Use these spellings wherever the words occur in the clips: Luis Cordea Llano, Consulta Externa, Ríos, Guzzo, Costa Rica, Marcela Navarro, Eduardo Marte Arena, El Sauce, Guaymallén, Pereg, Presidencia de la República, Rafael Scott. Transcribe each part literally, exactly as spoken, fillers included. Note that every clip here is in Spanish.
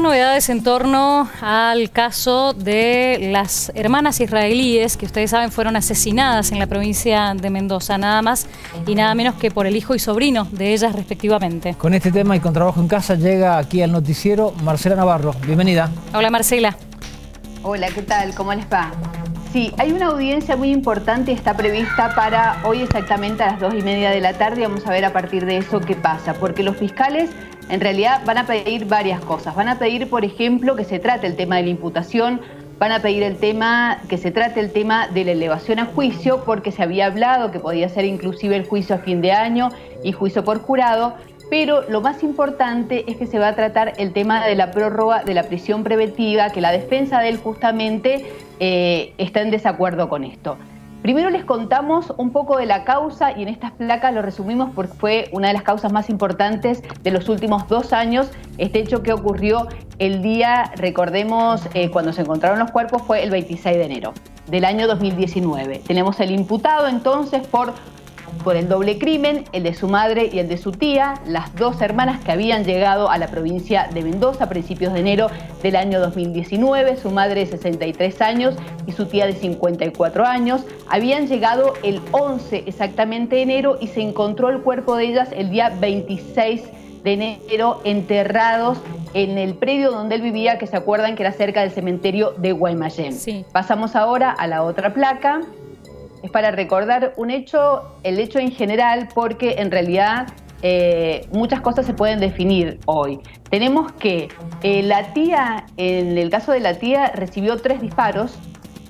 novedades en torno al caso de las hermanas israelíes que ustedes saben fueron asesinadas en la provincia de Mendoza, nada más y nada menos que por el hijo y sobrino de ellas respectivamente. Con este tema y con Trabajo en Casa llega aquí al noticiero Marcela Navarro. Bienvenida. Hola Marcela. Hola, ¿qué tal? ¿Cómo les va? Sí, hay una audiencia muy importante, está prevista para hoy exactamente a las dos y media de la tarde. Vamos a ver a partir de eso qué pasa, porque los fiscales en realidad van a pedir varias cosas. Van a pedir, por ejemplo, que se trate el tema de la imputación, van a pedir el tema que se trate el tema de la elevación a juicio, porque se había hablado que podía ser inclusive el juicio a fin de año y juicio por jurado, pero lo más importante es que se va a tratar el tema de la prórroga de la prisión preventiva, que la defensa de él justamente eh, está en desacuerdo con esto. Primero les contamos un poco de la causa y en estas placas lo resumimos porque fue una de las causas más importantes de los últimos dos años. Este hecho que ocurrió el día, recordemos, eh, cuando se encontraron los cuerpos fue el veintiséis de enero del año dos mil diecinueve. Tenemos el imputado entonces por... por el doble crimen, el de su madre y el de su tía, las dos hermanas que habían llegado a la provincia de Mendoza a principios de enero del año dos mil diecinueve, su madre de sesenta y tres años y su tía de cincuenta y cuatro años, habían llegado el once exactamente de enero y se encontró el cuerpo de ellas el día veintiséis de enero enterrados en el predio donde él vivía, que se acuerdan que era cerca del cementerio de Guaymallén. Sí. Pasamos ahora a la otra placa. Es para recordar un hecho, el hecho en general, porque en realidad eh, muchas cosas se pueden definir hoy. Tenemos que eh, la tía, en el caso de la tía, recibió tres disparos.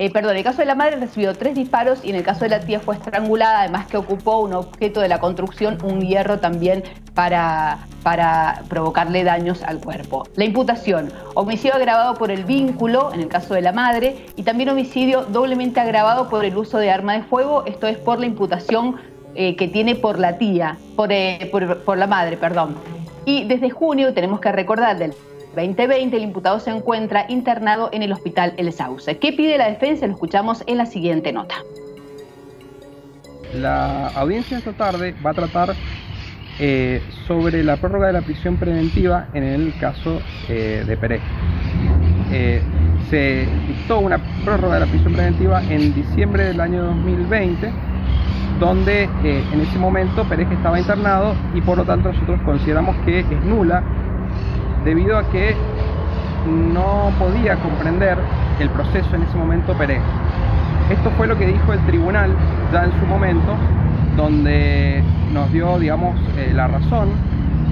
Eh, perdón, en el caso de la madre recibió tres disparos y en el caso de la tía fue estrangulada, además que ocupó un objeto de la construcción, un hierro también, para, para provocarle daños al cuerpo. La imputación, homicidio agravado por el vínculo, en el caso de la madre, y también homicidio doblemente agravado por el uso de arma de fuego, esto es por la imputación eh, que tiene por la tía, por, eh, por, por la madre, perdón. Y desde junio tenemos que recordar del veinte veinte, el imputado se encuentra internado en el hospital El Sauce. ¿Qué pide la defensa? Lo escuchamos en la siguiente nota. La audiencia esta tarde va a tratar eh, sobre la prórroga de la prisión preventiva en el caso eh, de Pereg. Eh, se dictó una prórroga de la prisión preventiva en diciembre del año dos mil veinte, donde eh, en ese momento Pereg estaba internado y por lo tanto nosotros consideramos que es nula, debido a que no podía comprender el proceso en ese momento Pereg. Esto fue lo que dijo el tribunal ya en su momento, donde nos dio, digamos, eh, la razón,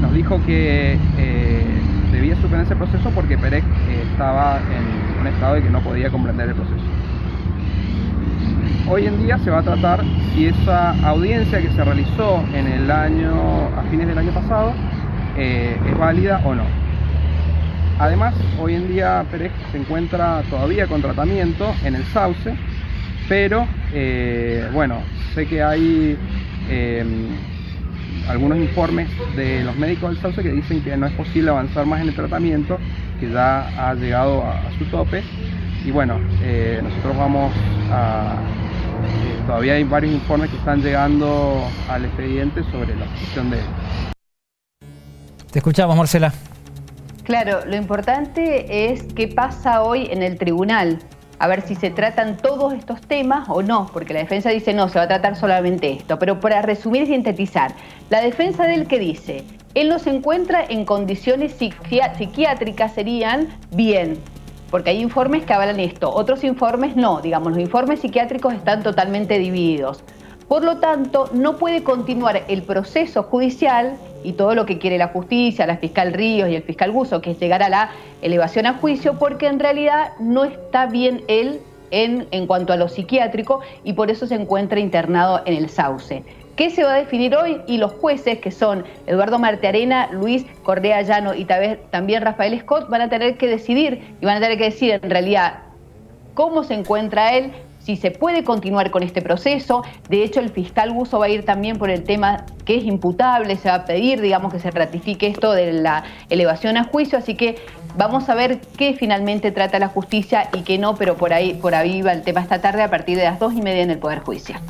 nos dijo que eh, debía suspenderse el proceso porque Pereg eh, estaba en un estado de que no podía comprender el proceso. Hoy en día se va a tratar si esa audiencia que se realizó en el año, a fines del año pasado eh, es válida o no. Además, hoy en día Pereg se encuentra todavía con tratamiento en El Sauce, pero eh, bueno, sé que hay eh, algunos informes de los médicos del Sauce que dicen que no es posible avanzar más en el tratamiento, que ya ha llegado a, a su tope. Y bueno, eh, nosotros vamos a... Eh, todavía hay varios informes que están llegando al expediente sobre la situación de él. Te escuchamos, Marcela. Claro, lo importante es qué pasa hoy en el tribunal, a ver si se tratan todos estos temas o no, porque la defensa dice no, se va a tratar solamente esto. Pero para resumir y sintetizar, la defensa del que dice, él no se encuentra en condiciones psiquiátricas, serían bien, porque hay informes que avalan esto, otros informes no, digamos, los informes psiquiátricos están totalmente divididos. Por lo tanto, no puede continuar el proceso judicial y todo lo que quiere la justicia, la fiscal Ríos y el fiscal Guzzo, que es llegar a la elevación a juicio, porque en realidad no está bien él en, en cuanto a lo psiquiátrico y por eso se encuentra internado en El Sauce. ¿Qué se va a definir hoy? Y los jueces, que son Eduardo Marte Arena, Luis Cordea Llano y también Rafael Scott, van a tener que decidir, y van a tener que decir en realidad cómo se encuentra él, si se puede continuar con este proceso. De hecho, el fiscal Guzzo va a ir también por el tema que es imputable, se va a pedir, digamos, que se ratifique esto de la elevación a juicio, así que vamos a ver qué finalmente trata la justicia y qué no, pero por ahí, por ahí va el tema esta tarde a partir de las dos y media en el Poder Judicial.